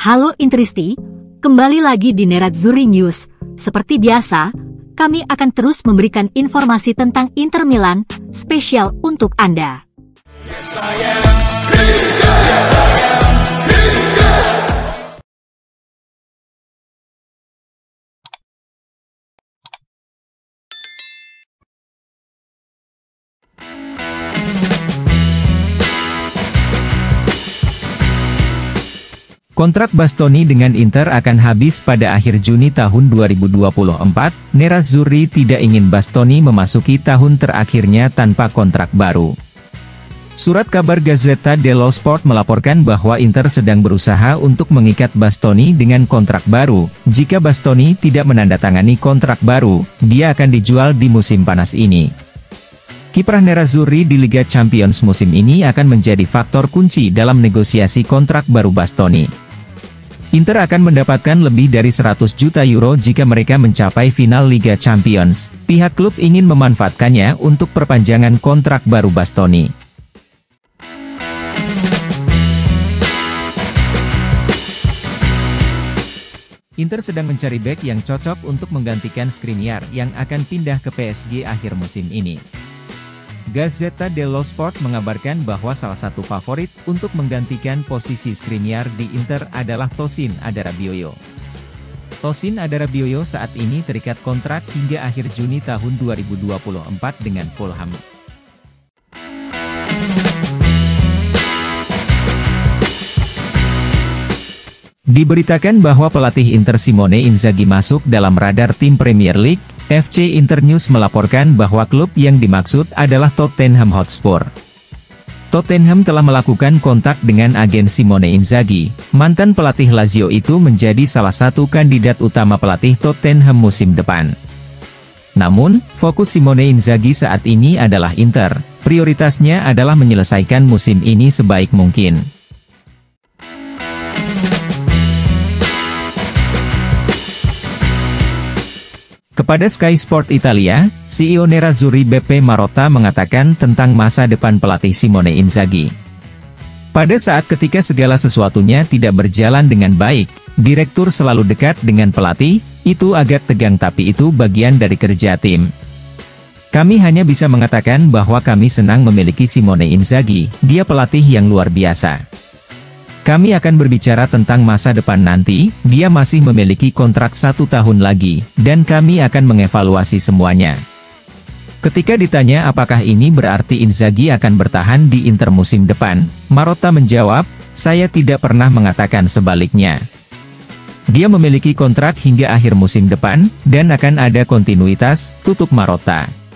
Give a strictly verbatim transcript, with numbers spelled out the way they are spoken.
Halo Interisti, kembali lagi di Nerazzurri News. Seperti biasa, kami akan terus memberikan informasi tentang Inter Milan, spesial untuk Anda. Kontrak Bastoni dengan Inter akan habis pada akhir Juni tahun dua ribu dua puluh empat, Nerazzurri tidak ingin Bastoni memasuki tahun terakhirnya tanpa kontrak baru. Surat kabar Gazzetta dello Sport melaporkan bahwa Inter sedang berusaha untuk mengikat Bastoni dengan kontrak baru. Jika Bastoni tidak menandatangani kontrak baru, dia akan dijual di musim panas ini. Kiprah Nerazzurri di Liga Champions musim ini akan menjadi faktor kunci dalam negosiasi kontrak baru Bastoni. Inter akan mendapatkan lebih dari seratus juta euro jika mereka mencapai final Liga Champions. Pihak klub ingin memanfaatkannya untuk perpanjangan kontrak baru Bastoni. Inter sedang mencari bek yang cocok untuk menggantikan Skriniar yang akan pindah ke P S G akhir musim ini. Gazzetta dello Sport mengabarkan bahwa salah satu favorit untuk menggantikan posisi Skriniar di Inter adalah Tosin Adarabioyo. Tosin Adarabioyo saat ini terikat kontrak hingga akhir Juni tahun dua ribu dua puluh empat dengan Fulham. Diberitakan bahwa pelatih Inter Simone Inzaghi masuk dalam radar tim Premier League. F C Inter News melaporkan bahwa klub yang dimaksud adalah Tottenham Hotspur. Tottenham telah melakukan kontak dengan agen Simone Inzaghi. Mantan pelatih Lazio itu menjadi salah satu kandidat utama pelatih Tottenham musim depan. Namun, fokus Simone Inzaghi saat ini adalah Inter. Prioritasnya adalah menyelesaikan musim ini sebaik mungkin. Kepada Sky Sport Italia, C E O Nerazzurri Beppe Marotta mengatakan tentang masa depan pelatih Simone Inzaghi. Pada saat ketika segala sesuatunya tidak berjalan dengan baik, direktur selalu dekat dengan pelatih, itu agak tegang tapi itu bagian dari kerja tim. Kami hanya bisa mengatakan bahwa kami senang memiliki Simone Inzaghi, dia pelatih yang luar biasa. Kami akan berbicara tentang masa depan nanti, dia masih memiliki kontrak satu tahun lagi, dan kami akan mengevaluasi semuanya. Ketika ditanya apakah ini berarti Inzaghi akan bertahan di Inter musim depan, Marotta menjawab, saya tidak pernah mengatakan sebaliknya. Dia memiliki kontrak hingga akhir musim depan, dan akan ada kontinuitas, tutup Marotta.